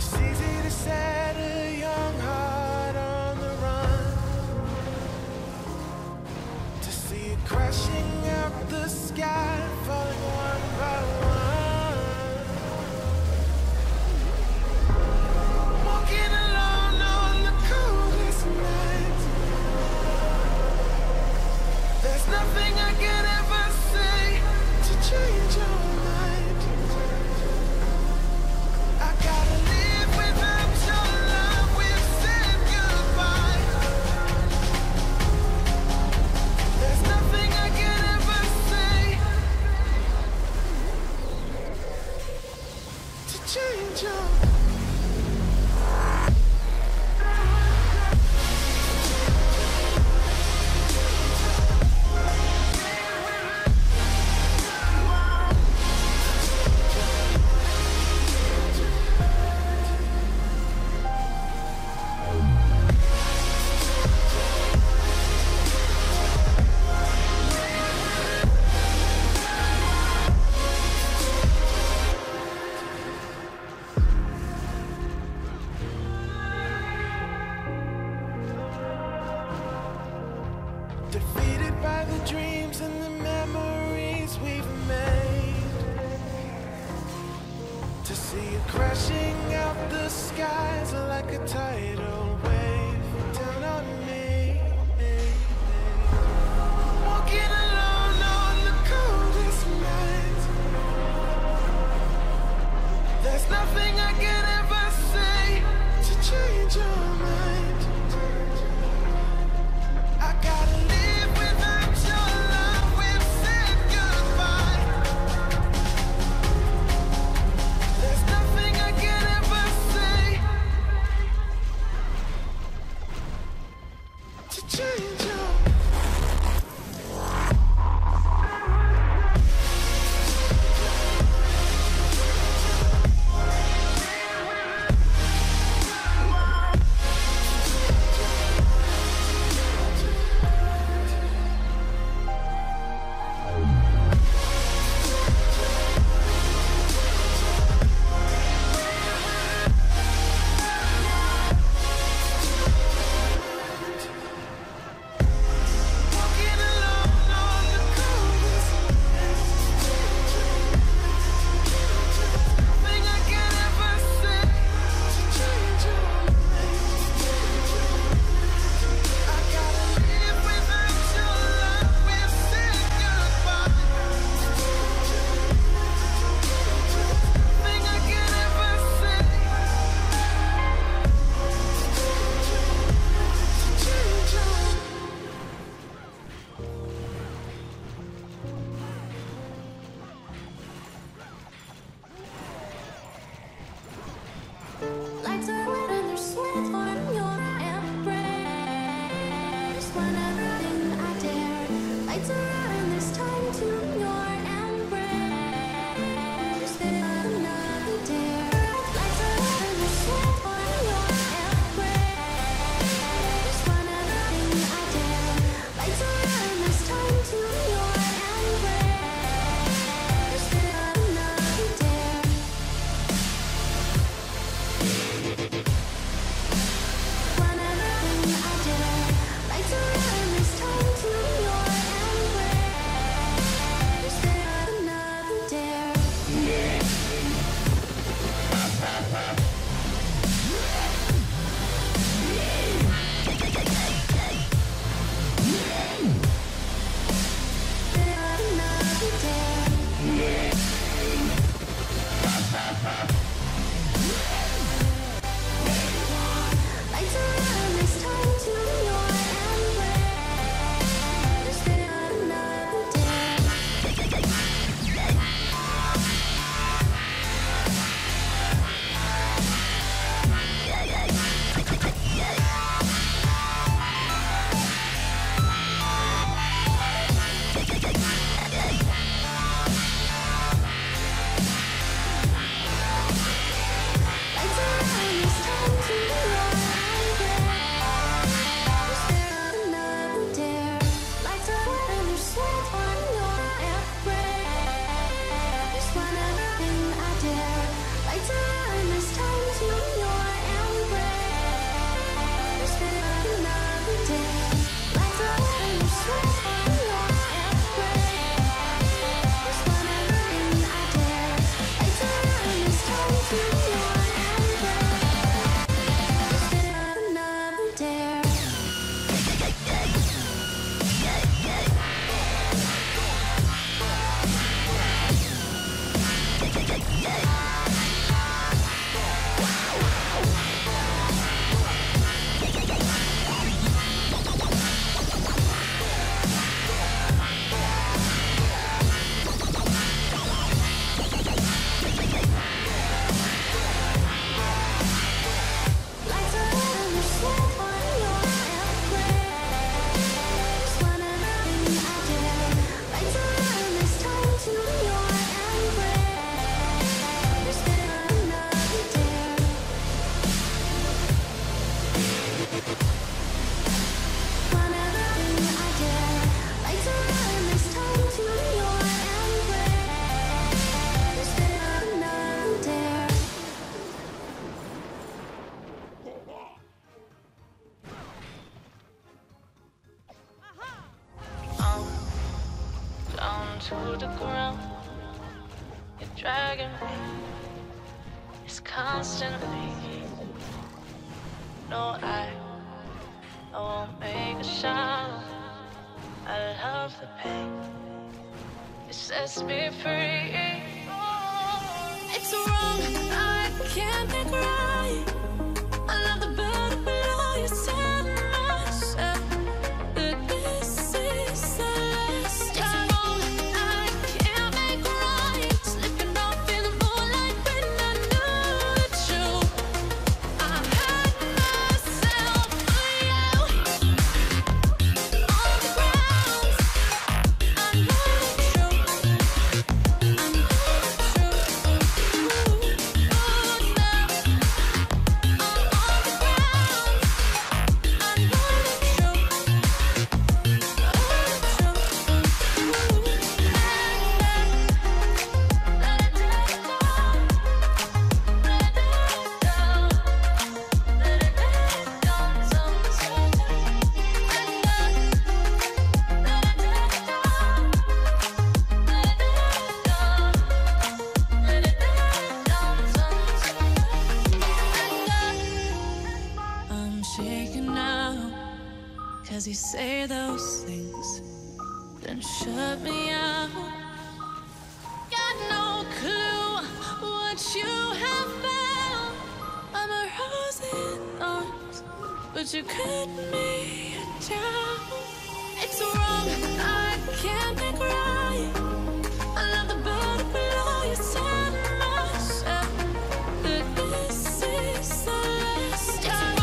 It's easy to set a young heart on the run, to see it crashing up the sky, falling one by one. Walking alone on the coldest night, there's nothing I can ever say to change your mind. Change up. Defeated by the dreams and the memories we've made, to see it crashing out the skies like a tidal wave down on me. Walking alone on the coldest night, there's nothing I can ever say to change your mind. I gotta live without your love, we've said goodbye. There's nothing I can ever say dragging me, it's constantly. No, I won't make a shot. I love the pain, it sets me free. It's wrong, I can't think right. I love the bird below you said myself. But this is the last time. It's wrong, I can't think right. Slipping off in the moonlight when I knew it's you. I had myself real on the ground. I know it's true. I know it's true. Shaken now, 'cause you say those things, then shut me out. Got no clue what you have found. I'm a rose in arms, but you cut me down. It's wrong, I can't think right. I love the bird below you said myself. But this is the last time.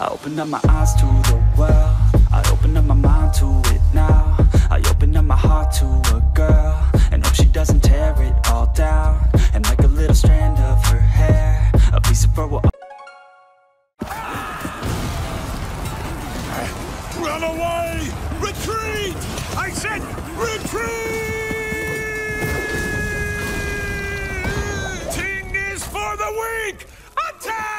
I opened up my eyes to the world. I opened up my mind to it now. I opened up my heart to a girl and hope she doesn't tear it all down. And like a little strand of her hair, a piece of her will. Run away! Retreat! I said retreat! Ting is for the weak! Attack!